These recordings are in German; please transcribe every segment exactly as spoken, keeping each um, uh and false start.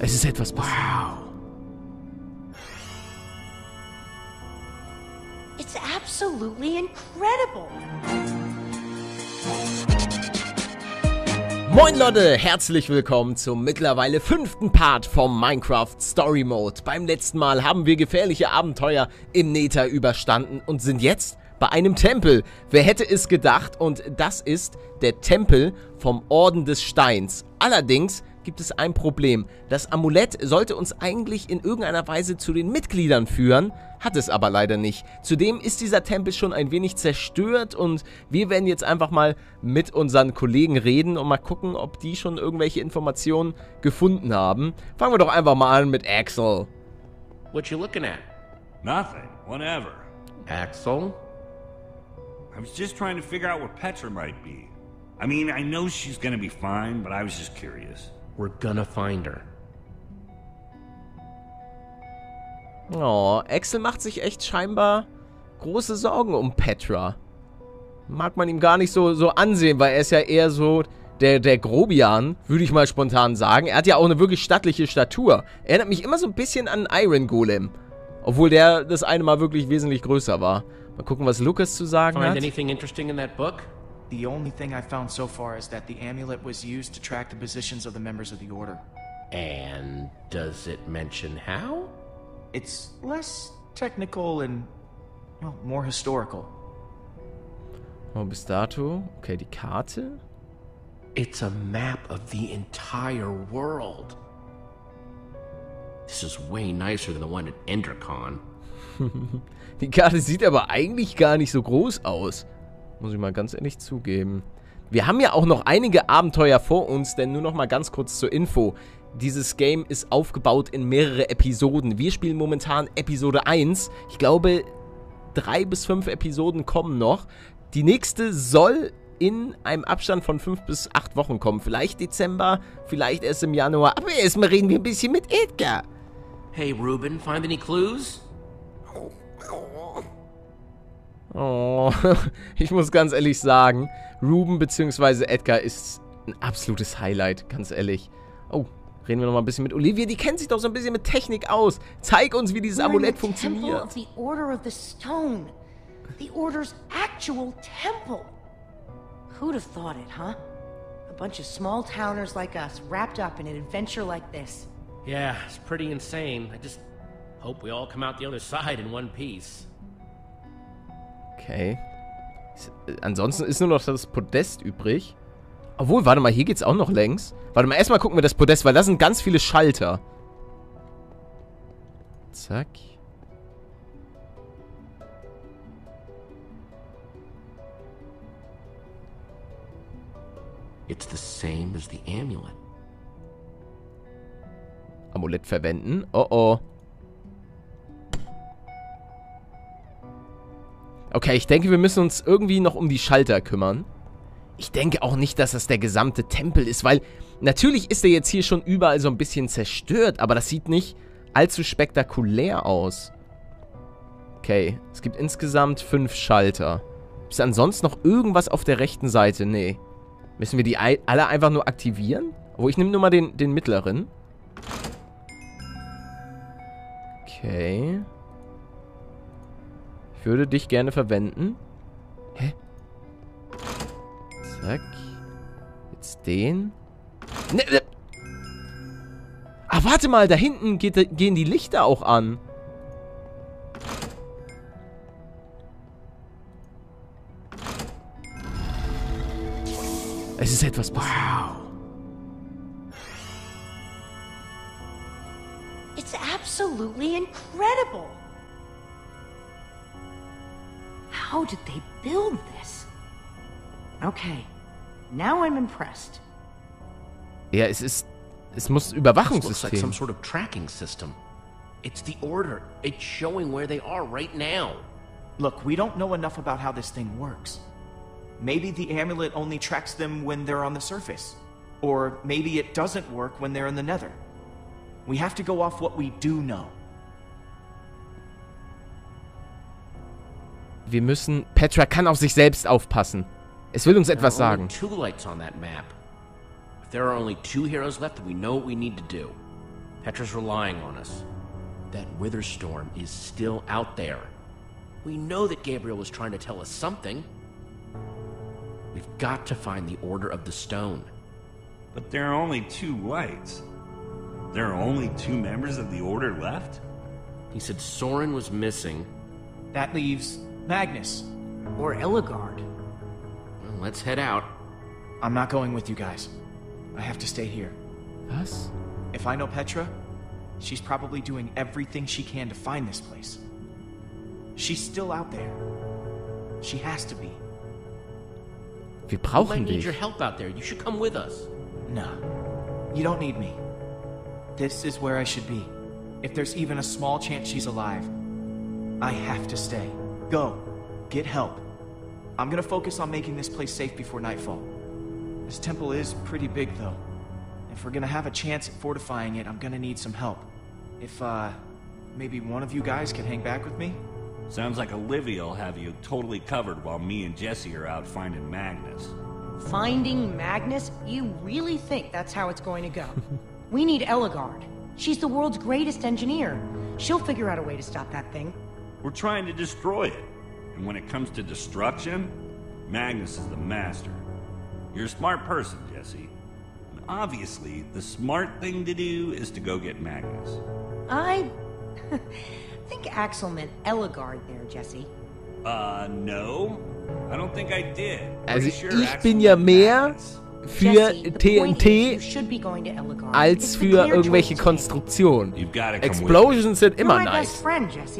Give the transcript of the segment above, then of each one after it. Es ist etwas passiert. Wow. It's absolutely incredible. Moin Leute, herzlich willkommen zum mittlerweile fünften Part vom Minecraft Story Mode. Beim letzten Mal haben wir gefährliche Abenteuer im Nether überstanden und sind jetzt bei einem Tempel. Wer hätte es gedacht? Und das ist der Tempel vom Orden des Steins. Allerdings gibt es ein Problem. Das Amulett sollte uns eigentlich in irgendeiner Weise zu den Mitgliedern führen, hat es aber leider nicht. Zudem ist dieser Tempel schon ein wenig zerstört und wir werden jetzt einfach mal mit unseren Kollegen reden und mal gucken, ob die schon irgendwelche Informationen gefunden haben. Fangen wir doch einfach mal an mit Axel. What you looking at? Nothing, whatever. Axel? I was just trying to figure out where Petra might be. I mean, I know she's gonna be fine, but I was just curious. We're gonna find her. Oh, Axel macht sich echt scheinbar große Sorgen um Petra. Mag man ihm gar nicht so, so ansehen, weil er ist ja eher so der, der Grobian, würde ich mal spontan sagen. Er hat ja auch eine wirklich stattliche Statur. Erinnert mich immer so ein bisschen an einen Iron Golem. Obwohl der das eine Mal wirklich wesentlich größer war. Mal gucken, was Lucas zu sagen hat. Find anything interesting in that book? The only thing I found so far is that the amulet was used to track the positions of the members of the order. And does it mention how? It's less technical and, well, more historical. Oh, bis dato. Okay, die Karte. It's a map of the entire world. This is way nicer than the one at Endercon. Die Karte sieht aber eigentlich gar nicht so groß aus. Muss ich mal ganz ehrlich zugeben. Wir haben ja auch noch einige Abenteuer vor uns, denn nur noch mal ganz kurz zur Info. Dieses Game ist aufgebaut in mehrere Episoden. Wir spielen momentan Episode eins. Ich glaube, drei bis fünf Episoden kommen noch. Die nächste soll in einem Abstand von fünf bis acht Wochen kommen. Vielleicht Dezember, vielleicht erst im Januar. Aber erstmal reden wir ein bisschen mit Edgar. Hey Ruben, find any clues? Oh, oh. Oh, ich muss ganz ehrlich sagen, Ruben bzw. Edgar ist ein absolutes Highlight, ganz ehrlich. Oh, reden wir nochmal ein bisschen mit Olivia, die kennt sich doch so ein bisschen mit Technik aus. Zeig uns, wie dieses Amulett funktioniert. Yeah, it's pretty insane. I just hope we all come out the other side in one piece. Okay. Ansonsten ist nur noch das Podest übrig. Obwohl, warte mal, hier geht's auch noch längs. Warte mal, erstmal gucken wir das Podest, weil da sind ganz viele Schalter. Zack. It's the same as the amulet. Amulett verwenden. Oh oh. Okay, ich denke, wir müssen uns irgendwie noch um die Schalter kümmern. Ich denke auch nicht, dass das der gesamte Tempel ist, weil natürlich ist er jetzt hier schon überall so ein bisschen zerstört, aber das sieht nicht allzu spektakulär aus. Okay, es gibt insgesamt fünf Schalter. Ist ansonsten noch irgendwas auf der rechten Seite? Nee. Müssen wir die alle einfach nur aktivieren? Oh, ich nehme nur mal den, den mittleren. Okay. Ich würde dich gerne verwenden. Hä? Zack. Jetzt den. Ne, ne. Ach, warte mal. Da hinten geht, gehen die Lichter auch an. Es ist etwas passiert. Wow. It's absolutely incredible. How did they build this? Okay, now I'm impressed. Ja, es ist, es muss Überwachungssystem. Like some sort of tracking system. It's the order. It's showing where they are right now. Look, we don't know enough about how this thing works. Maybe the amulet only tracks them when they're on the surface, or maybe it doesn't work when they're in the Nether. We have to go off what we do know. Wir müssen... Petra kann auf sich selbst aufpassen. Es will uns etwas sagen. Petra's relying on us. That Witherstorm is still out there. We know that Gabriel was trying to tell us something. We've got to find the Order of the Stone. But there are only two lights. There are only two members of the Order left? He said Sorin was missing. That leaves Magnus. Or Eligard. Well, let's head out. I'm not going with you guys. I have to stay here. Us? If I know Petra, she's probably doing everything she can to find this place. She's still out there. She has to be. Wir brauchen dich. I need your help out there. You should come with us. No. You don't need me. This is where I should be. If there's even a small chance she's alive, I have to stay. Go. Get help. I'm gonna focus on making this place safe before nightfall. This temple is pretty big, though. If we're gonna have a chance at fortifying it, I'm gonna need some help. If, uh, maybe one of you guys can hang back with me? Sounds like Olivia'll have you totally covered while me and Jesse are out finding Magnus. Finding Magnus? You really think that's how it's going to go? We need Eligard. She's the world's greatest engineer. She'll figure out a way to stop that thing. We're trying to destroy it. And when it comes to destruction, Magnus is the master. You're a smart person, Jesse. And obviously, the smart thing to do is to go get Magnus. I... I think Axel meant Eligard there, Jesse. Uh, no. I don't think I did. Also, ich bin ja mehr für T N T als für irgendwelche Konstruktionen. Explosionen sind immer nice. Zack. Magnus.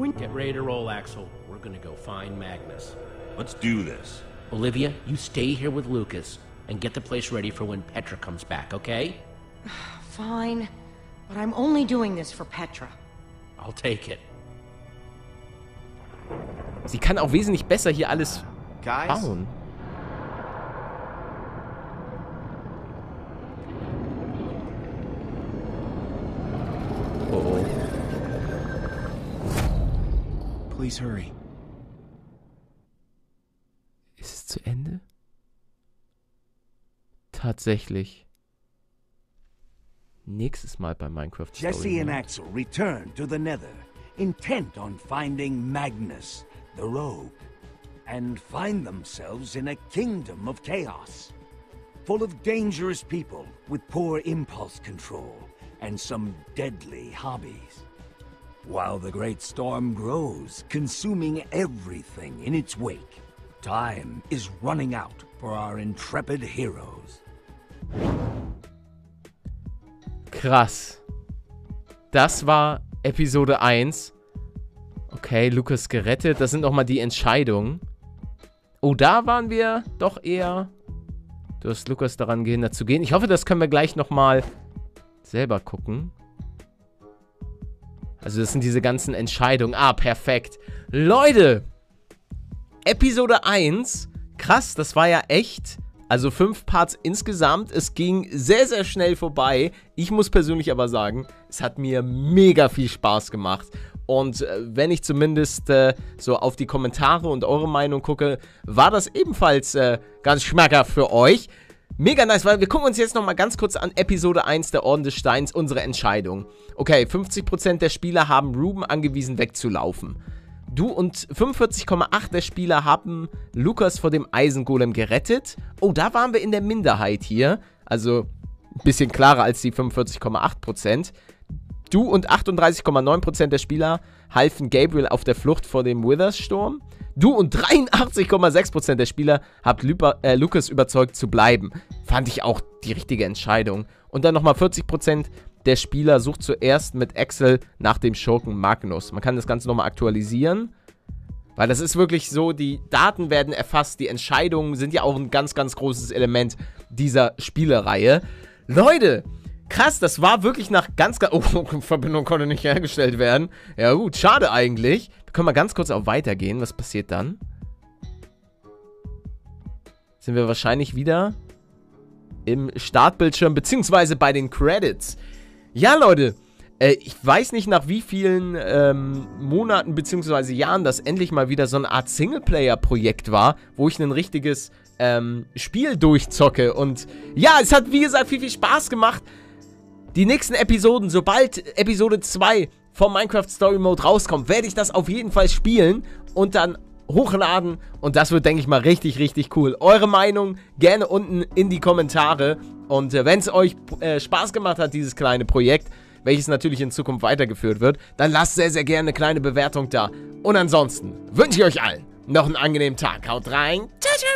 Get ready to roll, Axel. We're gonna go find Magnus. Let's do this. Olivia, you stay here with Lucas and get the place ready for when Petra comes back, okay? Fine, but I'm only doing this for Petra. I'll take it. Sie kann auch wesentlich besser hier alles Guys? bauen. Oh oh. Please hurry. Zu Ende? Tatsächlich. Nächstes Mal bei Minecraft Story Mode. Jesse and Axel return to the Nether, intent on finding Magnus, the rogue, and find themselves in a kingdom of chaos, full of dangerous people with poor impulse control and some deadly hobbies. While the great storm grows, consuming everything in its wake. Time is running out for our intrepid heroes. Krass. Das war Episode eins. Okay, Lucas gerettet. Das sind nochmal die Entscheidungen. Oh, da waren wir doch eher... Du hast Lucas daran gehindert zu gehen. Ich hoffe, das können wir gleich nochmal selber gucken. Also das sind diese ganzen Entscheidungen. Ah, perfekt. Leute! Episode eins, krass, das war ja echt, also fünf Parts insgesamt, es ging sehr, sehr schnell vorbei. Ich muss persönlich aber sagen, es hat mir mega viel Spaß gemacht und wenn ich zumindest äh, so auf die Kommentare und eure Meinung gucke, war das ebenfalls äh, ganz schmackhaft für euch. Mega nice, weil wir gucken uns jetzt nochmal ganz kurz an Episode eins der Orden des Steins, unsere Entscheidung. Okay, fünfzig Prozent der Spieler haben Ruben angewiesen wegzulaufen. Du und fünfundvierzig Komma acht der Spieler haben Lucas vor dem Eisengolem gerettet. Oh, da waren wir in der Minderheit hier. Also ein bisschen klarer als die fünfundvierzig Komma acht Prozent. Du und achtunddreißig Komma neun Prozent der Spieler halfen Gabriel auf der Flucht vor dem Witherstorm. Du und dreiundachtzig Komma sechs Prozent der Spieler habt Lupa, äh, Lucas überzeugt zu bleiben. Fand ich auch die richtige Entscheidung. Und dann nochmal vierzig Prozent. Der Spieler sucht zuerst mit Axel nach dem Schurken Magnus. Man kann das Ganze nochmal aktualisieren, weil das ist wirklich so, die Daten werden erfasst, die Entscheidungen sind ja auch ein ganz, ganz großes Element dieser Spielereihe. Leute, krass, das war wirklich nach ganz, ganz... Oh, Verbindung konnte nicht hergestellt werden. Ja gut, schade eigentlich. Wir können mal ganz kurz auch weitergehen. Was passiert dann? Sind wir wahrscheinlich wieder im Startbildschirm, beziehungsweise bei den Credits. Ja, Leute, Äh, ich weiß nicht, nach wie vielen ähm, Monaten bzw. Jahren das endlich mal wieder so eine Art Singleplayer-Projekt war, wo ich ein richtiges ähm, Spiel durchzocke. Und ja, es hat, wie gesagt, viel, viel Spaß gemacht. Die nächsten Episoden, sobald Episode zwei vom Minecraft Story Mode rauskommt, werde ich das auf jeden Fall spielen und dann hochladen. Und das wird, denke ich mal, richtig, richtig cool. Eure Meinung gerne unten in die Kommentare. Und äh, wenn es euch äh, Spaß gemacht hat, dieses kleine Projekt, welches natürlich in Zukunft weitergeführt wird, dann lasst sehr, sehr gerne eine kleine Bewertung da. Und ansonsten wünsche ich euch allen noch einen angenehmen Tag. Haut rein. Ciao, ciao.